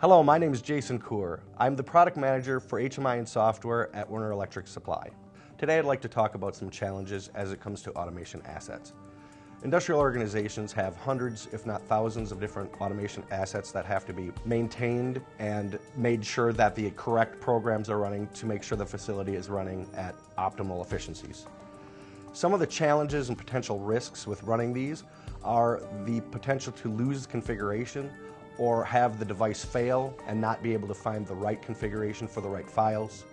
Hello, my name is Jason Coor. I'm the product manager for HMI and software at Werner Electric Supply. Today I'd like to talk about some challenges as it comes to automation assets. Industrial organizations have hundreds, if not thousands, of different automation assets that have to be maintained and made sure that the correct programs are running to make sure the facility is running at optimal efficiencies. Some of the challenges and potential risks with running these are the potential to lose configuration or have the device fail and not be able to find the right configuration for the right files.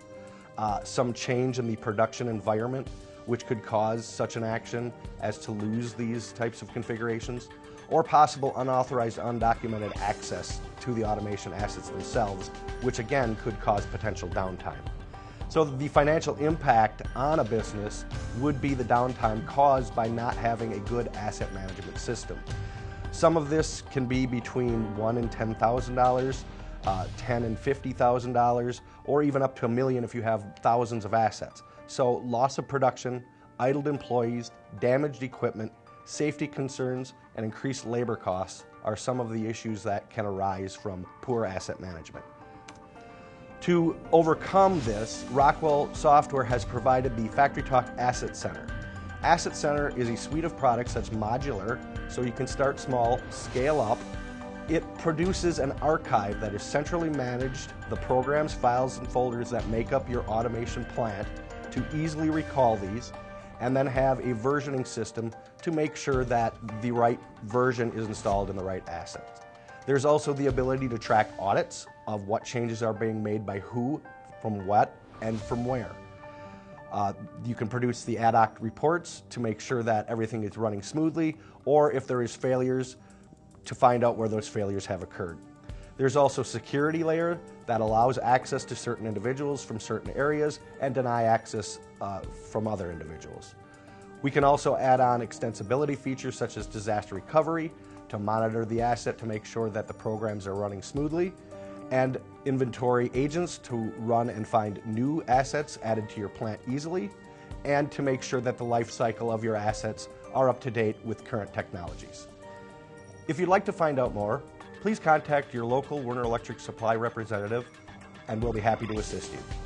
Some change in the production environment, which could cause such an action as to lose these types of configurations, or possible unauthorized, undocumented access to the automation assets themselves, which again could cause potential downtime. So the financial impact on a business would be the downtime caused by not having a good asset management system. Some of this can be between $1,000 and $10,000, $10,000 and $50,000, or even up to $1 million if you have thousands of assets. So loss of production, idled employees, damaged equipment, safety concerns, and increased labor costs are some of the issues that can arise from poor asset management. To overcome this, Rockwell Software has provided the FactoryTalk AssetCentre. AssetCentre is a suite of products that's modular, so you can start small, scale up. It produces an archive that is centrally managed, the programs, files, and folders that make up your automation plant to easily recall these, and then have a versioning system to make sure that the right version is installed in the right assets. There's also the ability to track audits of what changes are being made by who, from what, and from where. You can produce the ad hoc reports to make sure that everything is running smoothly, or if there is failures, to find out where those failures have occurred. There's also a security layer that allows access to certain individuals from certain areas and deny access from other individuals. We can also add on extensibility features such as disaster recovery to monitor the asset to make sure that the programs are running smoothly, and inventory agents to run and find new assets added to your plant easily, and to make sure that the life cycle of your assets are up to date with current technologies. If you'd like to find out more, please contact your local Werner Electric Supply representative and we'll be happy to assist you.